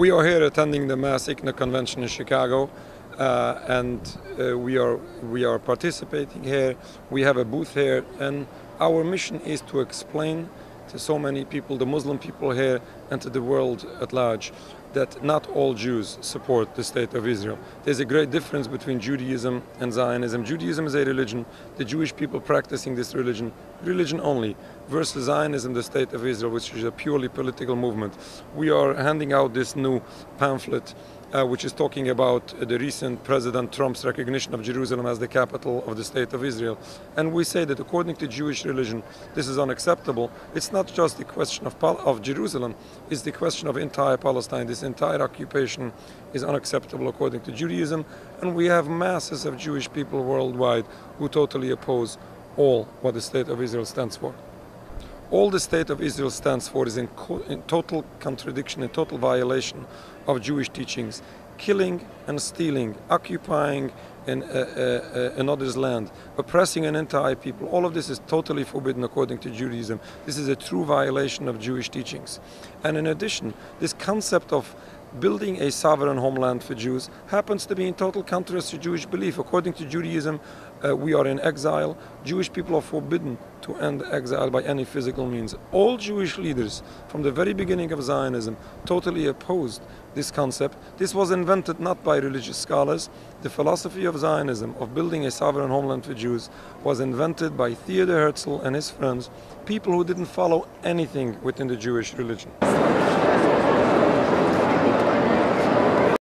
We are here attending the MAS-ICNA convention in Chicago, and we are participating here. We have a booth here, and our mission is to explain to so many people, the Muslim people here and to the world at large, that not all Jews support the State of Israel. There's a great difference between Judaism and Zionism. Judaism is a religion, the Jewish people practicing this religion, religion only, versus Zionism, the State of Israel, which is a purely political movement. We are handing out this new pamphlet which is talking about the recent President Trump's recognition of Jerusalem as the capital of the State of Israel. And we say that according to Jewish religion, this is unacceptable. It's not just the question of Jerusalem, it's the question of entire Palestine. This entire occupation is unacceptable according to Judaism. And we have masses of Jewish people worldwide who totally oppose all what the State of Israel stands for. All the State of Israel stands for is in total contradiction, in total violation of Jewish teachings. Killing and stealing, occupying another's land, oppressing an entire people, all of this is totally forbidden according to Judaism. This is a true violation of Jewish teachings. And in addition, this concept of building a sovereign homeland for Jews happens to be in total contrast to Jewish belief. According to Judaism, we are in exile. Jewish people are forbidden to end exile by any physical means. All Jewish leaders from the very beginning of Zionism totally opposed this concept. This was invented not by religious scholars. The philosophy of Zionism, of building a sovereign homeland for Jews, was invented by Theodor Herzl and his friends, people who didn't follow anything within the Jewish religion.